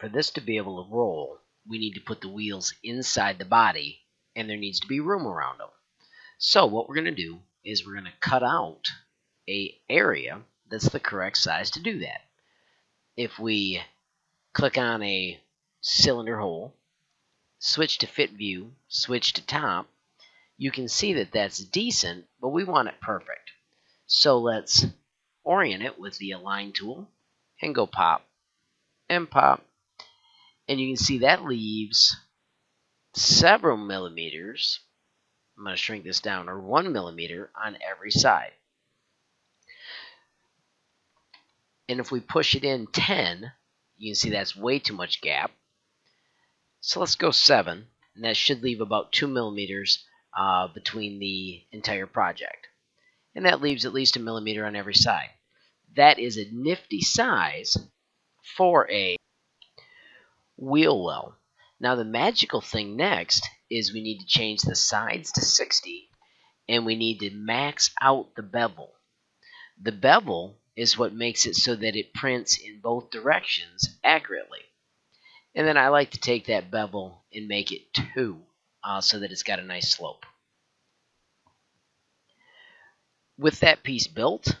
for this to be able to roll, we need to put the wheels inside the body, and there needs to be room around them. So what we're going to do is we're going to cut out an area that's the correct size to do that. If we click on a cylinder hole, switch to fit view, switch to top, you can see that that's decent, but we want it perfect. So let's orient it with the align tool and go pop and pop. And you can see that leaves several millimeters. I'm going to shrink this down, or 1 millimeter on every side. And if we push it in 10, you can see that's way too much gap. So let's go 7, and that should leave about 2 millimeters between the entire project. And that leaves at least 1 millimeter on every side. That is a nifty size for a wheel well. Now the magical thing next is we need to change the sides to 60, and we need to max out the bevel. The bevel is what makes it so that it prints in both directions accurately. And then I like to take that bevel and make it 2 so that it's got a nice slope. With that piece built,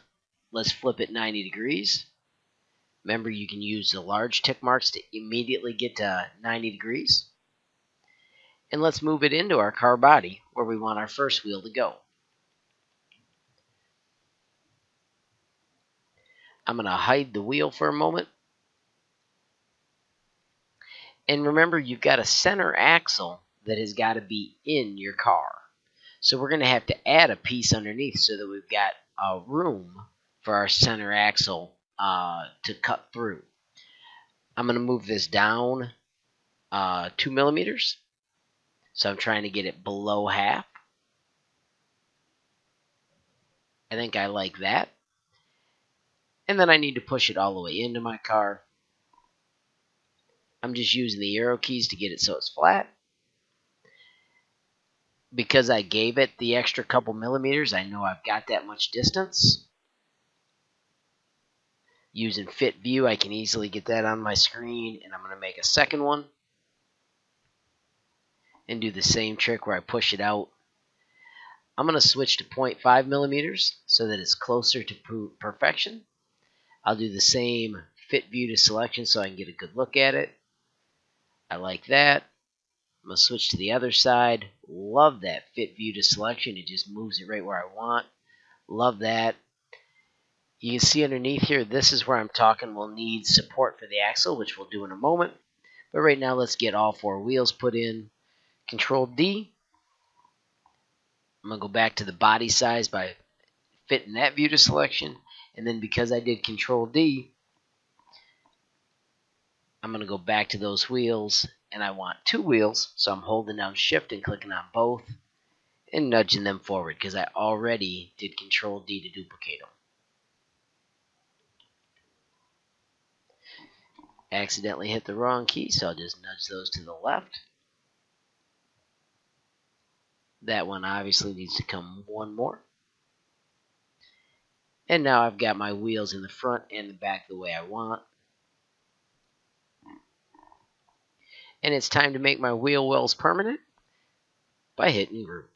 let's flip it 90 degrees. Remember, you can use the large tick marks to immediately get to 90 degrees. And let's move it into our car body where we want our first wheel to go. I'm going to hide the wheel for a moment. And remember, you've got a center axle that has got to be in your car. So we're going to have to add a piece underneath so that we've got a room for our center axle to cut through. I'm going to move this down 2 millimeters. So I'm trying to get it below half. I think I like that. And then I need to push it all the way into my car. I'm just using the arrow keys to get it so it's flat. Because I gave it the extra couple millimeters, I know I've got that much distance. Using fit view, I can easily get that on my screen, and I'm going to make a second one and do the same trick where I push it out. I'm going to switch to 0.5 millimeters so that it's closer to perfection. I'll do the same fit view to selection so I can get a good look at it. I like that. I'm going to switch to the other side. Love that fit view to selection. It just moves it right where I want. Love that. You can see underneath here, this is where I'm talking we'll need support for the axle, which we'll do in a moment. But right now, let's get all 4 wheels put in. Control D. I'm going to go back to the body size by fitting that view to selection. And then because I did Control D, I'm going to go back to those wheels. And I want 2 wheels, so I'm holding down Shift and clicking on both and nudging them forward because I already did Control D to duplicate them. Accidentally hit the wrong key, so I'll just nudge those to the left. That one obviously needs to come one more. And now I've got my wheels in the front and the back the way I want. And it's time to make my wheel wells permanent by hitting group.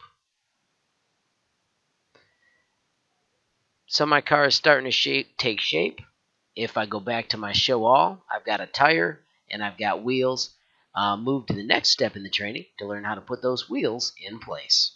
So my car is starting to take shape. If I go back to my show all, I've got a tire and I've got wheels. Move to the next step in the training to learn how to put those wheels in place.